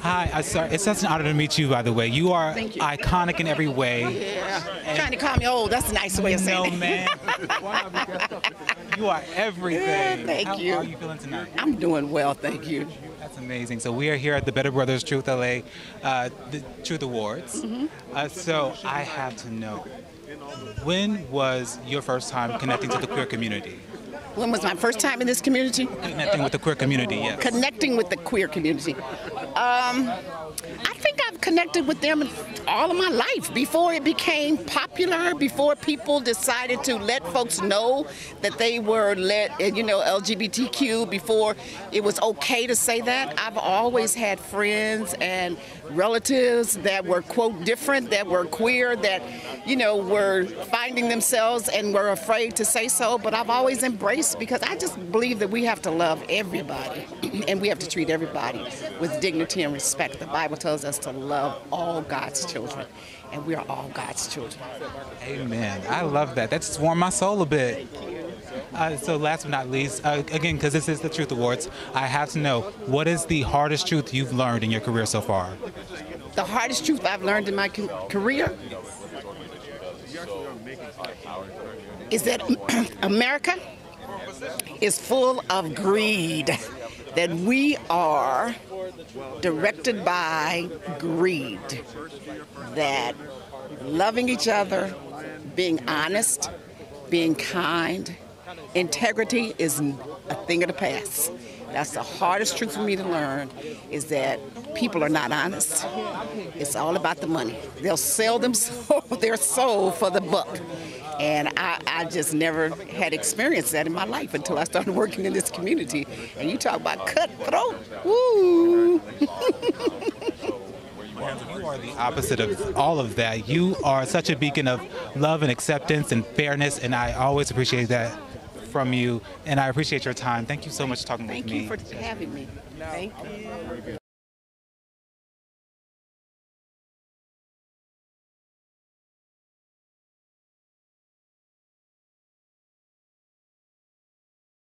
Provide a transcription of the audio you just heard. Hi, it's such an honor to meet you, by the way. You are iconic in every way. Yeah. Trying to call me old, that's a nice way of saying it. No, man. You are everything. Yeah, thank you. How are you feeling tonight? I'm doing well, thank you. That's amazing. So we are here at the Better Brother Truth LA Truth Awards. Mm-hmm. So I have to know, when was your first time connecting to the queer community? When was my first time in this community? Connecting with the queer community, yes. Connecting with the queer community. I think I've connected with them all of my life, before it became popular, before people decided to let folks know that they were, LGBTQ, before it was okay to say that. I've always had friends and relatives that were, quote, different, that were queer, that, were finding themselves and were afraid to say so, but I've always embraced, because I just believe that we have to love everybody and we have to treat everybody with dignity and respect. The Bible tells us to love all God's children, and we are all God's children. Amen. I love that. That just warmed my soul a bit. Thank you. So last but not least, again, because this is the Truth Awards, I have to know, what is the hardest truth you've learned in your career so far? The hardest truth I've learned in my career is that America is full of greed, that we are directed by greed, that loving each other, being honest, being kind, integrity is a thing of the past. That's the hardest truth for me to learn, is that people are not honest. It's all about the money. They'll sell their soul for the buck. And I just never had experienced that in my life until I started working in this community. And you talk about cutthroat, woo! You are the opposite of all of that. You are such a beacon of love and acceptance and fairness, and I always appreciate that from you, and I appreciate your time. Thank you so much for talking with me. Thank you for having me. Thank you.